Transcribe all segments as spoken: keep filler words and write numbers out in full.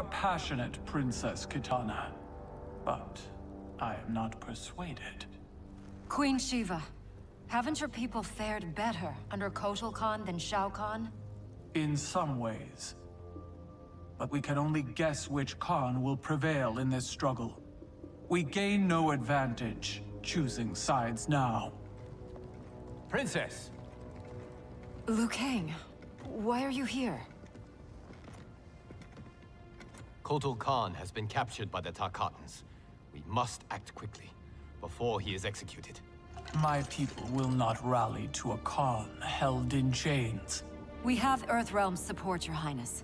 are passionate, Princess Kitana, but I am not persuaded. Queen Sheeva, haven't your people fared better under Kotal Khan than Shao Kahn? In some ways. But we can only guess which Khan will prevail in this struggle. We gain no advantage choosing sides now. Princess! Liu Kang, why are you here? Kotal Khan has been captured by the Tarkatans. We must act quickly, before he is executed. My people will not rally to a Khan held in chains. We have Earthrealm's support, Your Highness.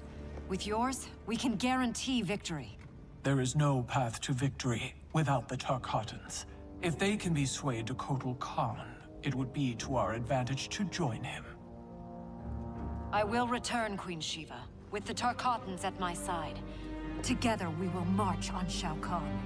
With yours, we can guarantee victory. There is no path to victory without the Tarkatans. If they can be swayed to Kotal Khan, it would be to our advantage to join him. I will return, Queen Sheeva, with the Tarkatans at my side. Together, we will march on Shao Kahn.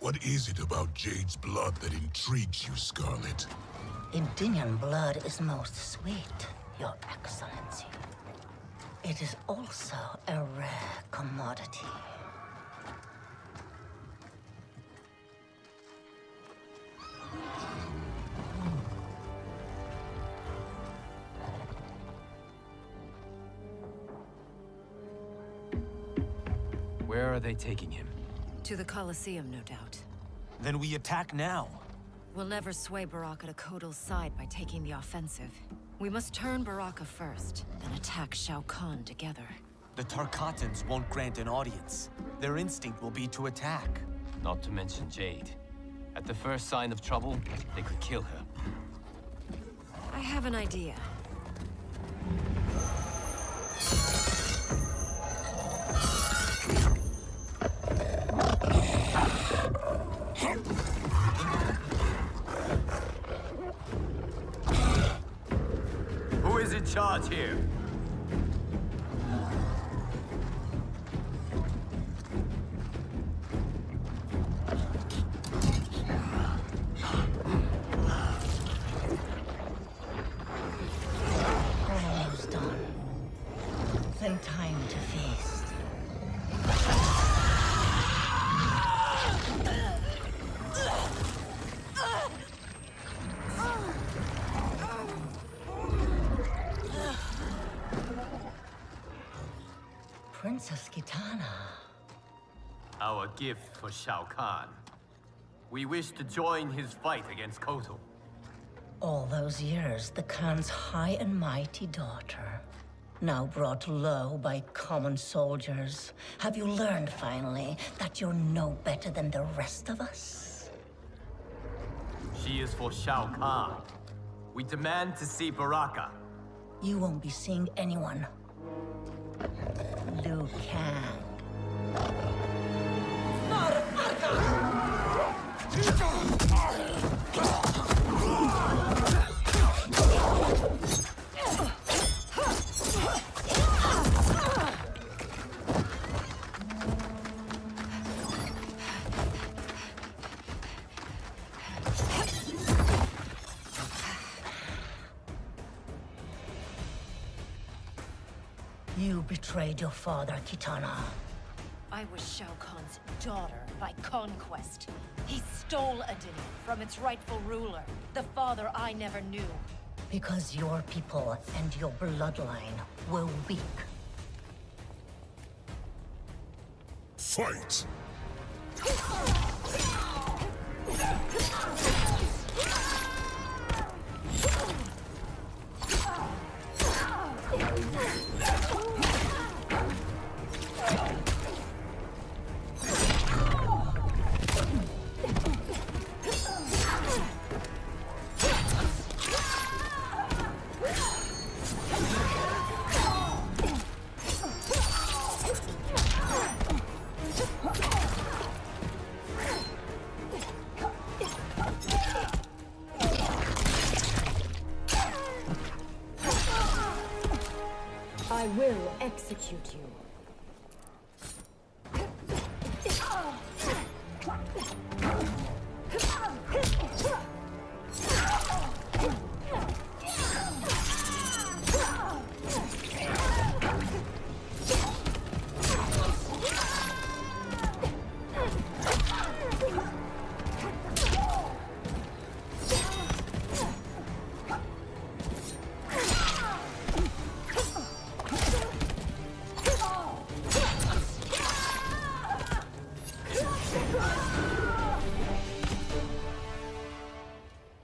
What is it about Jade's blood that intrigues you, Scarlet? Edenian blood is most sweet, Your Excellency. It is also a rare commodity. Where are they taking him? To the Colosseum, no doubt. Then we attack now. We'll never sway Baraka to Kotal's side by taking the offensive. We must turn Baraka first, then attack Shao Kahn together. The Tarkatans won't grant an audience. Their instinct will be to attack. Not to mention Jade. At the first sign of trouble, they could kill her. I have an idea. Charge here. Almost done. Then time to feast. Princess Kitana. Our gift for Shao Kahn. We wish to join his fight against Kotal. All those years, the Khan's high and mighty daughter, now brought low by common soldiers. Have you learned, finally, that you're no better than the rest of us? She is for Shao Kahn. We demand to see Baraka. You won't be seeing anyone. Liu Kang. You betrayed your father, Kitana. I was Shao Kahn's daughter by conquest. He stole Edenia from its rightful ruler, the father I never knew. Because your people and your bloodline were weak. Fight! I will execute you.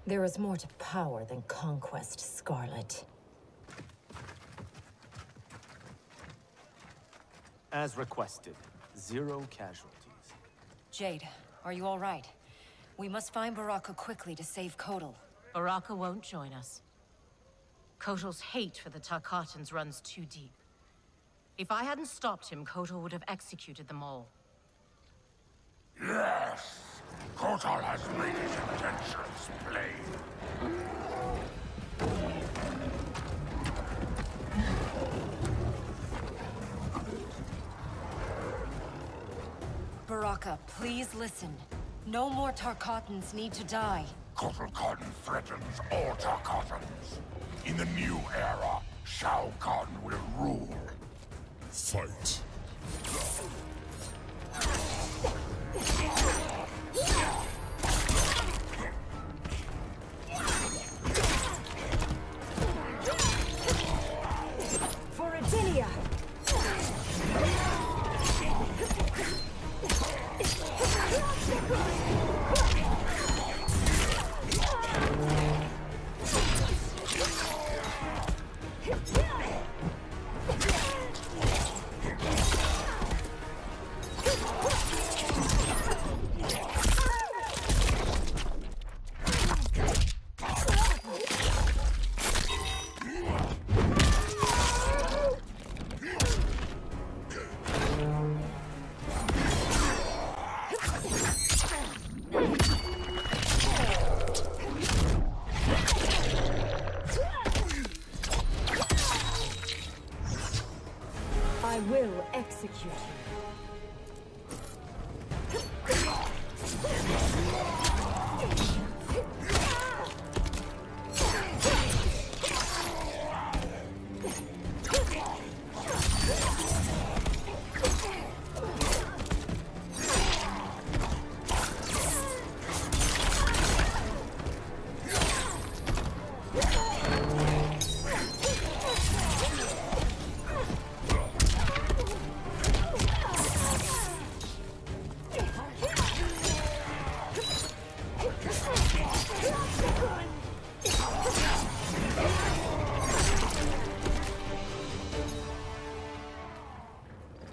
There is more to power than conquest, Skarlet. As requested, zero casualties. Jade, are you all right? We must find Baraka quickly to save Kotal. Baraka won't join us. Kotal's hate for the Tarkatans runs too deep. If I hadn't stopped him, Kotal would have executed them all. Yes! Kotal has made his intentions plain. Baraka, please listen. No more Tarkatans need to die. Kotal Khan threatens all Tarkatans. In the new era, Shao Kahn will rule. Fight. Execute you.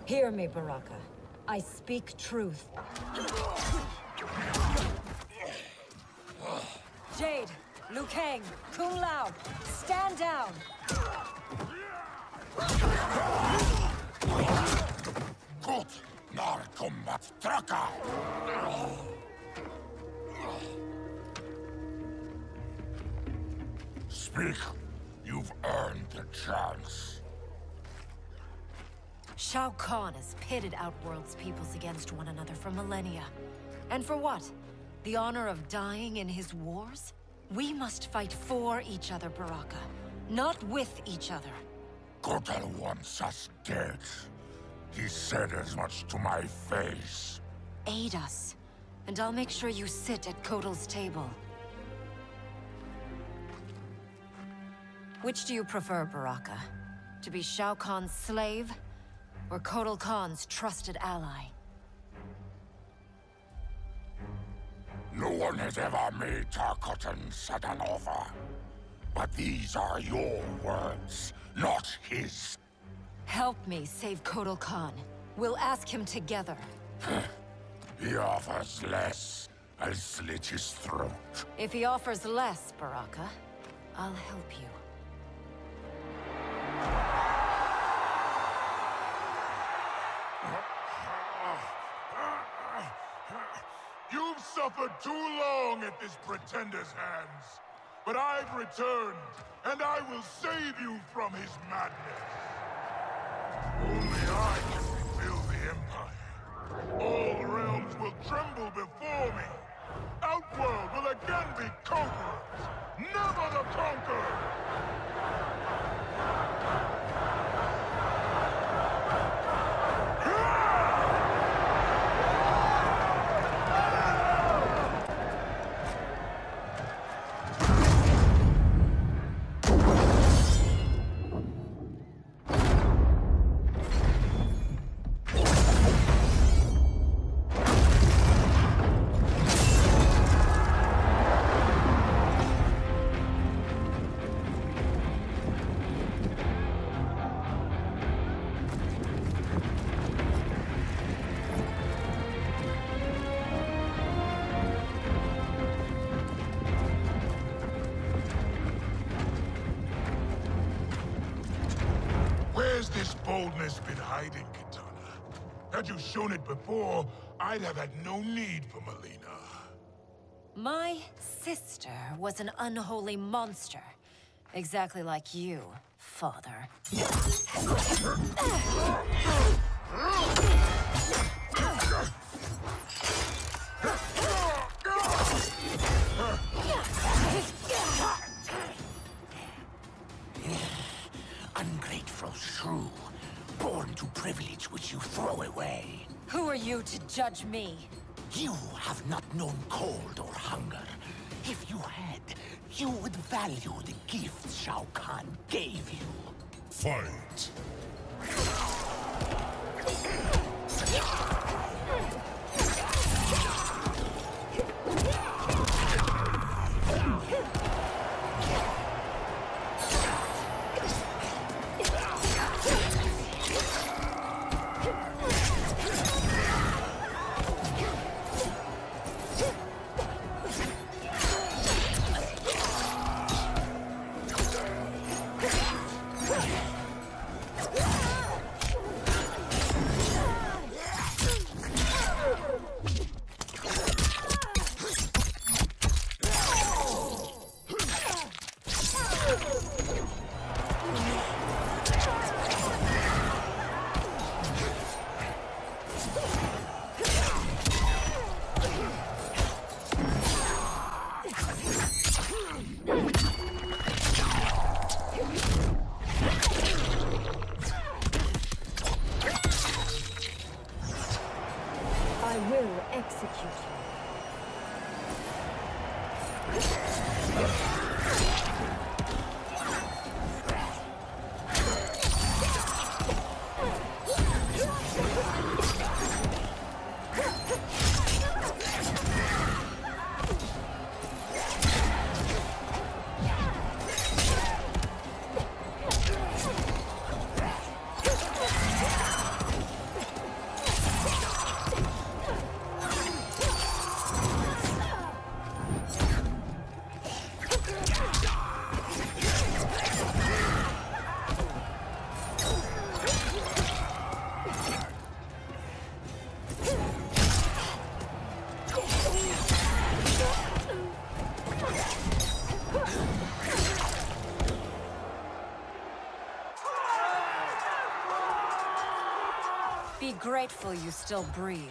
Hear me, Baraka. I speak truth. Jade, Liu Kang, Kung Lao, stand down! Gut, nar combat traka! Speak. You've earned the chance. Shao Kahn has pitted Outworld's peoples against one another for millennia. And for what? The honor of dying in his wars? We must fight for each other, Baraka. Not with each other. Kotal wants us dead. He said as much to my face. Aid us, and I'll make sure you sit at Kotal's table. Which do you prefer, Baraka? To be Shao Kahn's slave? Or Kotal Khan's trusted ally. No one has ever made Tarkatan set an offer. But these are your words, not his. Help me save Kotal Khan. We'll ask him together. He offers less. I'll slit his throat. If he offers less, Baraka, I'll help you. You've suffered too long at this pretender's hands. But I've returned, and I will save you from his madness. Only I can rebuild the Empire. All realms will tremble before me. Outworld will again be conquerors, never the conqueror! Boldness been hiding, Kitana. Had you shown it before, I'd have had no need for Mileena. My sister was an unholy monster. Exactly like you, father. Ungrateful shrew. Born to privilege which you throw away. Who are you to judge me? You have not known cold or hunger. If you had, you would value the gifts Shao Kahn gave you. Fight! Grateful you still breathe.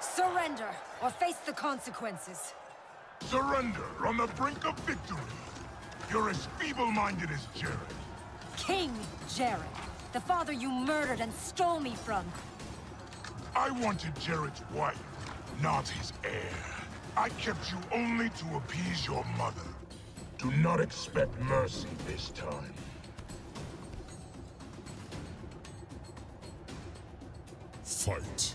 Surrender, or face the consequences. Surrender on the brink of victory. You're as feeble-minded as Jerrod. King Jerrod, the father you murdered and stole me from. I wanted Jerrod's wife, not his heir. I kept you only to appease your mother. Do not expect mercy this time. Fight.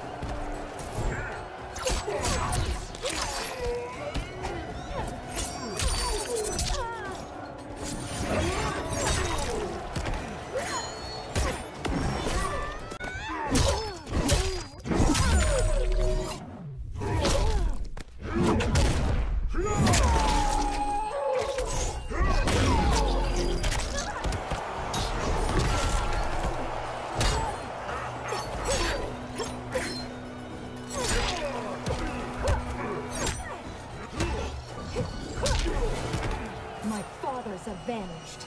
Vanished.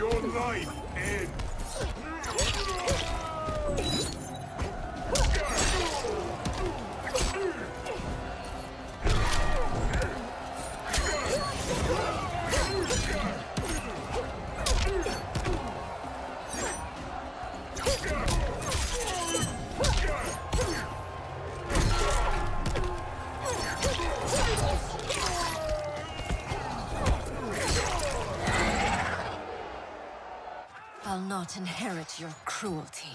Your life ends. I'll not inherit your cruelty.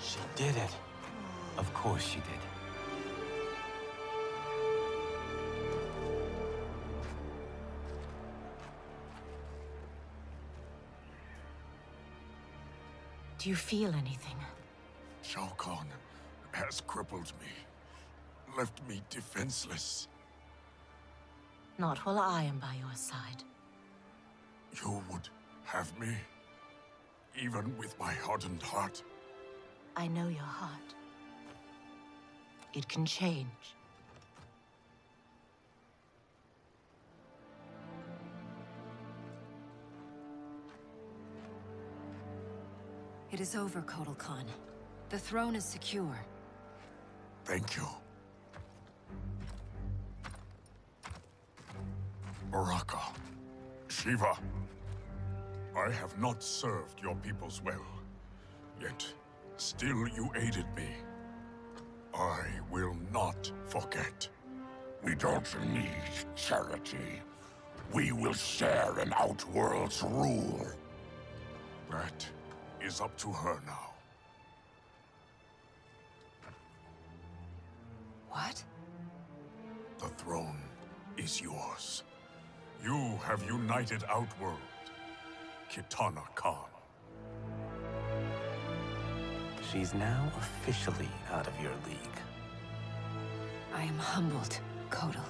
She did it. Of course she did. Do you feel anything? Shao Kahn has crippled me, left me defenseless. Not while I am by your side. You would have me, even with my hardened heart? I know your heart. It can change. It is over, Kotal Khan. The throne is secure. Thank you. Baraka, Sheeva, I have not served your peoples well, yet still you aided me. I will not forget. We don't need charity. We will share in Outworld's rule. That is up to her now. What? The throne is yours. You have united Outworld, Kitana Khan. She's now officially out of your league. I am humbled, Kotal.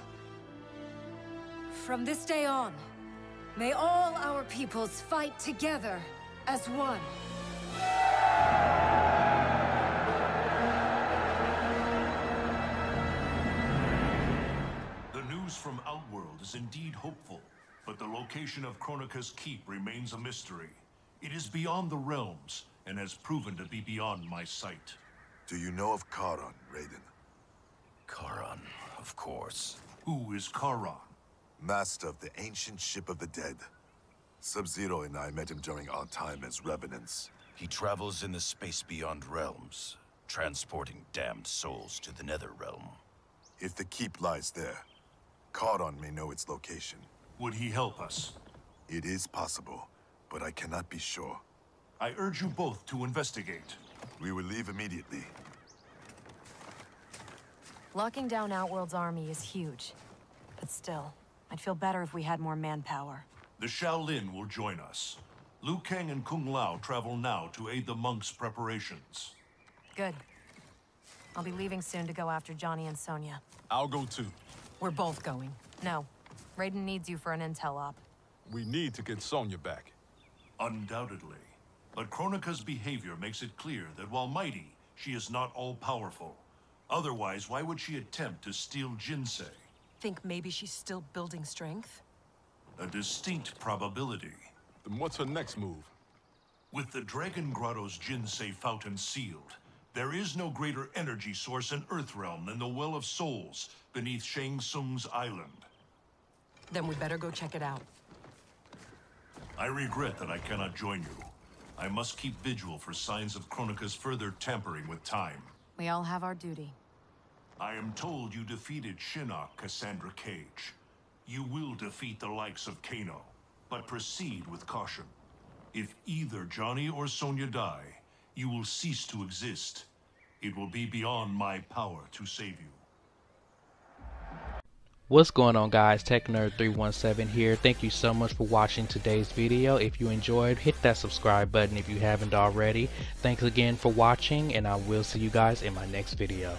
From this day on, may all our peoples fight together as one. The news from Outworld is indeed hopeful, but the location of Kronika's keep remains a mystery. It is beyond the realms, and has proven to be beyond my sight. Do you know of Charon, Raiden? Charon, of course. Who is Charon? Master of the ancient ship of the dead. Sub-Zero and I met him during our time as revenants. He travels in the space beyond realms, transporting damned souls to the nether realm. If the keep lies there, Charon may know its location. Would he help us? It is possible, but I cannot be sure. I urge you both to investigate. We will leave immediately. Locking down Outworld's army is huge. But still, I'd feel better if we had more manpower. The Shaolin will join us. Liu Kang and Kung Lao travel now to aid the monks' preparations. Good. I'll be leaving soon to go after Johnny and Sonya. I'll go too. We're both going. No. Raiden needs you for an intel op. We need to get Sonya back. Undoubtedly. But Kronika's behavior makes it clear that while mighty, she is not all-powerful. Otherwise, why would she attempt to steal Jinsei? Think maybe she's still building strength? A distinct probability. Then what's her next move? With the Dragon Grotto's Jinsei fountain sealed, there is no greater energy source in Earthrealm than the Well of Souls beneath Shang Tsung's island. Then we better go check it out. I regret that I cannot join you. I must keep vigil for signs of Kronika's further tampering with time. We all have our duty. I am told you defeated Shinnok, Cassandra Cage. You will defeat the likes of Kano. But proceed with caution. If either Johnny or Sonya die, you will cease to exist. It will be beyond my power to save you. What's going on, guys? Tech Nerd three one seven here. Thank you so much for watching today's video. If you enjoyed, hit that subscribe button if you haven't already. Thanks again for watching, and I will see you guys in my next video.